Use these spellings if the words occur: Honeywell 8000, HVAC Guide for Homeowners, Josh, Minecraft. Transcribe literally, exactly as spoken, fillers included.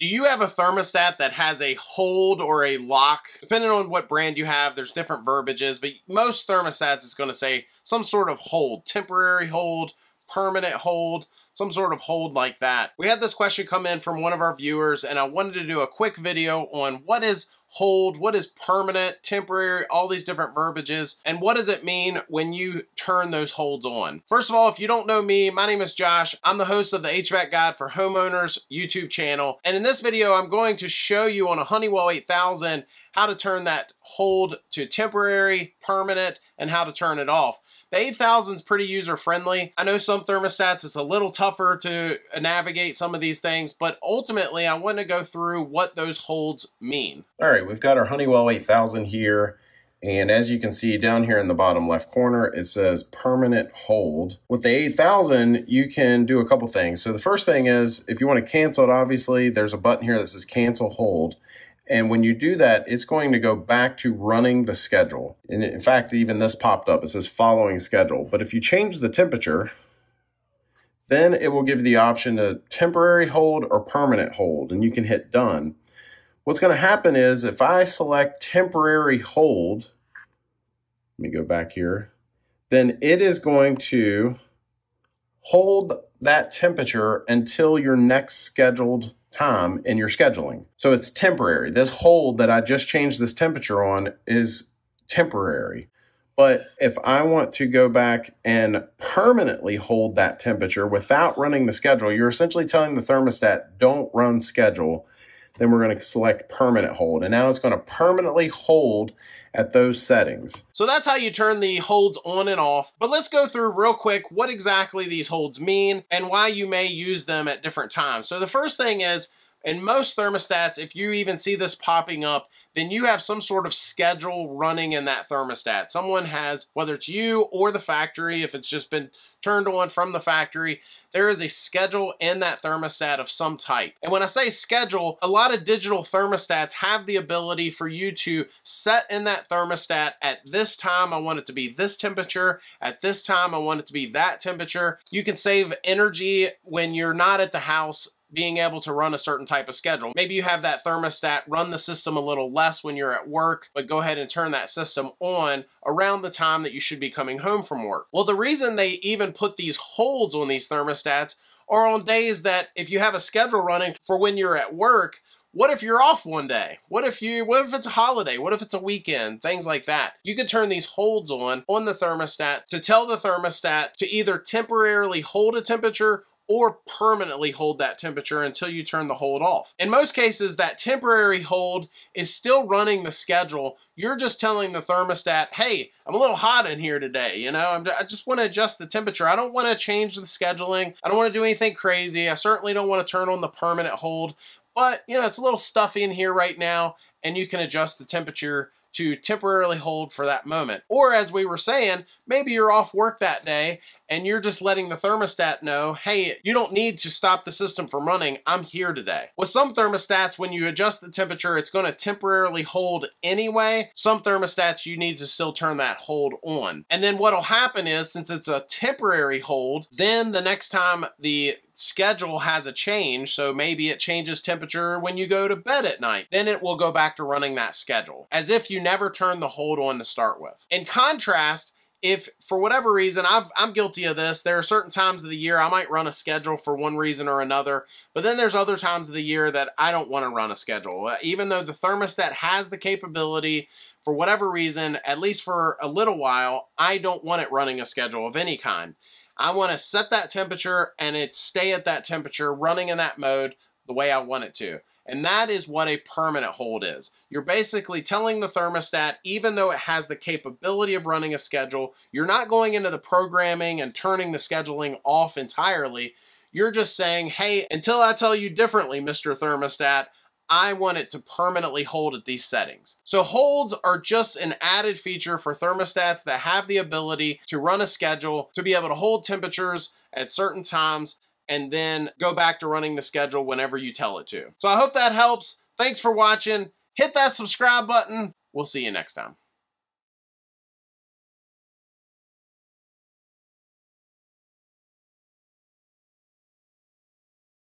Do you have a thermostat that has a hold or a lock? Depending on what brand you have, there's different verbiages, but most thermostats is gonna say some sort of hold, temporary hold, permanent hold, some sort of hold like that. We had this question come in from one of our viewers, and I wanted to do a quick video on what is hold, what is permanent, temporary, all these different verbiages, and what does it mean when you turn those holds on. First of all, if you don't know me, my name is Josh. I'm the host of the H V A C Guide for Homeowners YouTube channel, and in this video, I'm going to show you on a Honeywell eight thousand how to turn that hold to temporary, permanent, and how to turn it off. The eight thousand is pretty user-friendly. I know some thermostats, it's a little tougher to navigate some of these things, but ultimately, I want to go through what those holds mean. All right, we've got our Honeywell eight thousand here, and as you can see down here in the bottom left corner, it says permanent hold. With the eight thousand, you can do a couple things. So the first thing is, if you want to cancel it, obviously, there's a button here that says cancel hold. And when you do that, it's going to go back to running the schedule. And in fact, even this popped up. It says following schedule. But if you change the temperature, then it will give you the option to temporary hold or permanent hold, and you can hit done. What's going to happen is if I select temporary hold, let me go back here, then it is going to hold that temperature until your next scheduled time in your scheduling. So it's temporary. This hold that I just changed this temperature on is temporary. But if I want to go back and permanently hold that temperature without running the schedule, you're essentially telling the thermostat, don't run schedule. Then we're going to select permanent hold. And now it's going to permanently hold at those settings. So that's how you turn the holds on and off. But let's go through real quick what exactly these holds mean and why you may use them at different times. So the first thing is, in most thermostats, if you even see this popping up, then you have some sort of schedule running in that thermostat. Someone has, whether it's you or the factory, if it's just been turned on from the factory, there is a schedule in that thermostat of some type. And when I say schedule, a lot of digital thermostats have the ability for you to set in that thermostat, at this time I want it to be this temperature, at this time I want it to be that temperature. You can save energy when you're not at the house being able to run a certain type of schedule. Maybe you have that thermostat run the system a little less when you're at work, but go ahead and turn that system on around the time that you should be coming home from work. Well, the reason they even put these holds on these thermostats are on days that if you have a schedule running for when you're at work, what if you're off one day? What if you, what if it's a holiday? What if it's a weekend? Things like that. You can turn these holds on, on the thermostat to tell the thermostat to either temporarily hold a temperature or permanently hold that temperature until you turn the hold off. In most cases, that temporary hold is still running the schedule. You're just telling the thermostat, hey, I'm a little hot in here today, you know? I'm, I just wanna adjust the temperature. I don't wanna change the scheduling. I don't wanna do anything crazy. I certainly don't wanna turn on the permanent hold, but you know, it's a little stuffy in here right now, and you can adjust the temperature to temporarily hold for that moment. Or as we were saying, maybe you're off work that day and you're just letting the thermostat know, hey, you don't need to stop the system from running, I'm here today. With some thermostats, when you adjust the temperature, it's gonna temporarily hold anyway. Some thermostats, you need to still turn that hold on. And then what'll happen is, since it's a temporary hold, then the next time the schedule has a change, so maybe it changes temperature when you go to bed at night, then it will go back to running that schedule, as if you never turned the hold on to start with. In contrast, if for whatever reason, I've, I'm guilty of this, there are certain times of the year I might run a schedule for one reason or another, but then there's other times of the year that I don't want to run a schedule. Even though the thermostat has the capability, for whatever reason, at least for a little while, I don't want it running a schedule of any kind. I want to set that temperature and it stay at that temperature running in that mode the way I want it to. And that is what a permanent hold is. You're basically telling the thermostat, even though it has the capability of running a schedule, you're not going into the programming and turning the scheduling off entirely. You're just saying, hey, until I tell you differently, Mister Thermostat, I want it to permanently hold at these settings. So holds are just an added feature for thermostats that have the ability to run a schedule, to be able to hold temperatures at certain times, and then go back to running the schedule whenever you tell it to. So I hope that helps. Thanks for watching. Hit that subscribe button. We'll see you next time.